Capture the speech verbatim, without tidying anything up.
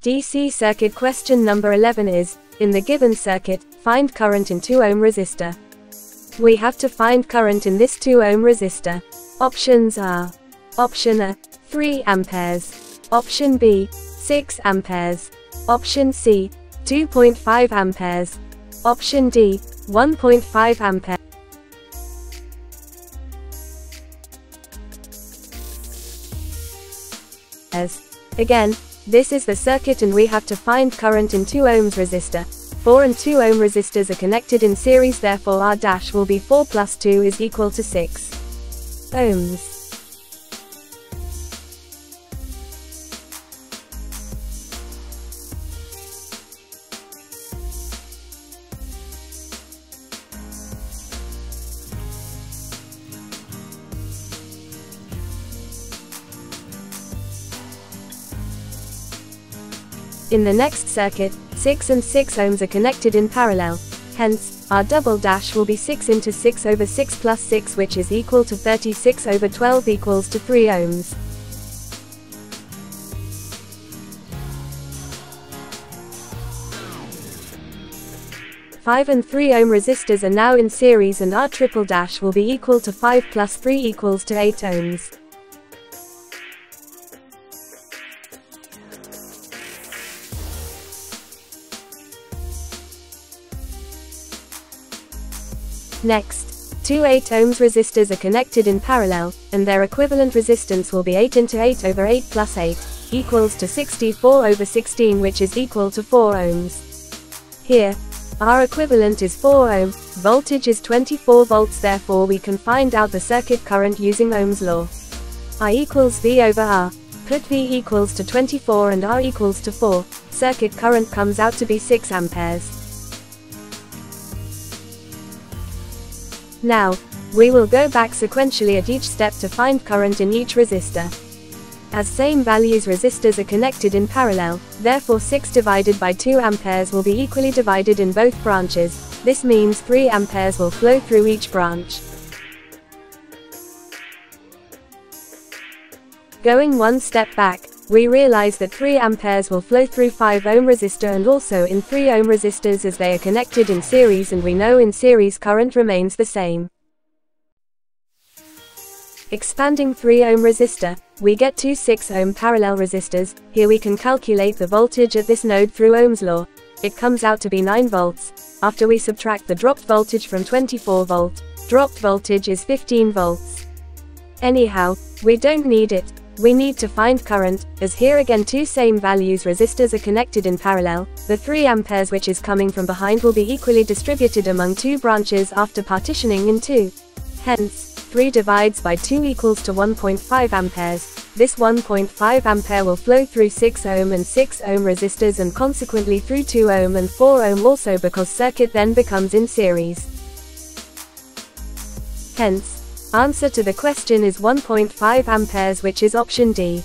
D C circuit question number eleven is, in the given circuit, find current in two ohm resistor. We have to find current in this two ohm resistor. Options are: option A, three amperes, option B, six amperes, option C, two point five amperes, option D, one point five amperes. Again, this is the circuit and we have to find current in two ohms resistor. four and two ohm resistors are connected in series, therefore R dash will be four plus two is equal to six ohms. In the next circuit, six and six ohms are connected in parallel, hence, R double dash will be six into six over six plus six, which is equal to thirty-six over twelve, equals to three ohms. five and three ohm resistors are now in series and R triple dash will be equal to five plus three equals to eight ohms. Next, two eight ohms resistors are connected in parallel, and their equivalent resistance will be eight into eight over eight plus eight, equals to sixty-four over sixteen, which is equal to four ohms. Here, R equivalent is four ohm, voltage is twenty-four volts, therefore we can find out the circuit current using Ohm's law. I equals V over R, put V equals to twenty-four and R equals to four, circuit current comes out to be six amperes. Now, we will go back sequentially at each step to find current in each resistor. As same values resistors are connected in parallel, therefore six divided by two amperes will be equally divided in both branches, this means three amperes will flow through each branch. Going one step back, we realize that three amperes will flow through five ohm resistor and also in three ohm resistors as they are connected in series, and we know in series current remains the same. Expanding three ohm resistor, we get two six ohm parallel resistors. Here we can calculate the voltage at this node through Ohm's law. It comes out to be nine volts. After we subtract the dropped voltage from twenty-four volt, dropped voltage is fifteen volts. Anyhow, we don't need it. We need to find current, as here again two same values resistors are connected in parallel, the three amperes which is coming from behind will be equally distributed among two branches after partitioning in two. Hence, three divides by two equals to one point five amperes, this one point five ampere will flow through six ohm and six ohm resistors and consequently through two ohm and four ohm also, because circuit then becomes in series. Hence, answer to the question is one point five amperes, which is option D.